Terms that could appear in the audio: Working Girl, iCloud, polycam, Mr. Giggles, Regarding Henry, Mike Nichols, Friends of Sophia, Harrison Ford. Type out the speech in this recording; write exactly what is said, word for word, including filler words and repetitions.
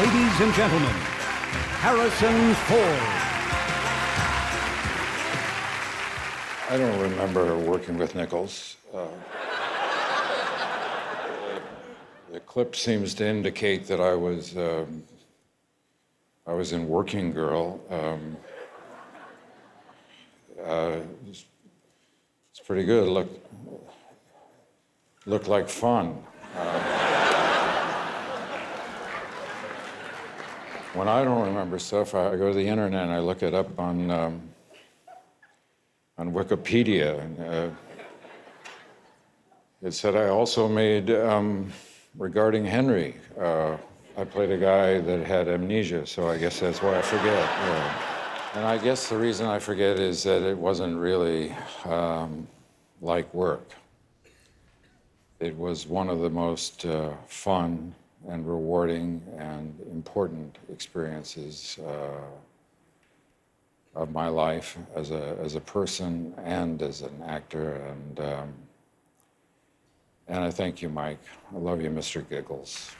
Ladies and gentlemen, Harrison Ford. I don't remember working with Nichols. Uh, the clip seems to indicate that I was um, I was in Working Girl. Um, uh, it's, it's pretty good. Look, looked like fun. Uh, When I don't remember stuff, I go to the internet and I look it up on um, on Wikipedia. And, uh, it said I also made um, Regarding Henry. Uh, I played a guy that had amnesia, so I guess that's why I forget. Yeah. And I guess the reason I forget is that it wasn't really um, like work. It was one of the most uh, fun and rewarding and important experiences uh, of my life as a as a person and as an actor, and um, and I thank you, Mike. I love you, Mister Giggles.